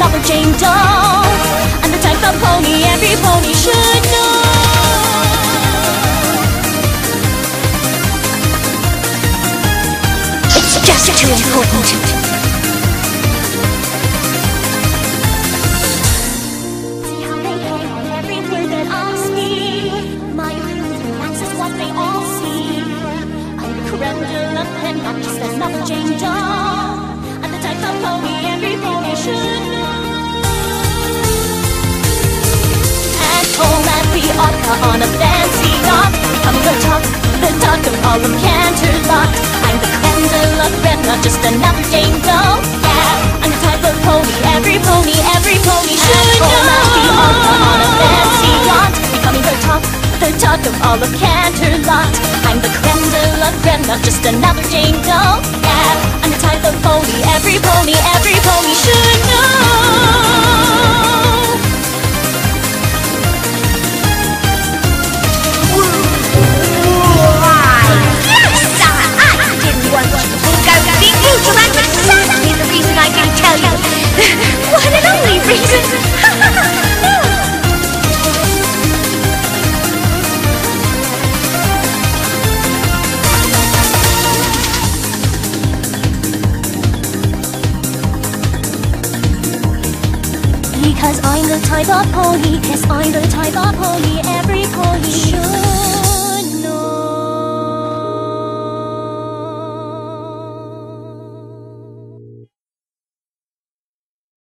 novel Jane Doe. I'm the type of pony every pony should know. It's just too important. I'm just another Jane Doe. I'm the type of pony every pony should know. At home at the opera on a fancy yacht, I'm the talk of all of Canterlot. I'm the creme de la creme, not just another Jane Doe. Yeah, I'm the type of pony every pony should know. At home at the opera on a fancy yacht, becoming the talk of all of Canterlot. I'm the creme de la creme, not just another Jane Doe. Yeah, I'm the type of pony every pony should know. Why? Yes! I didn't want you to go being neutral and myself is the reason I didn't tell you. One and only reason! Because I'm the type of pony, yes, I'm the type of pony every pony should.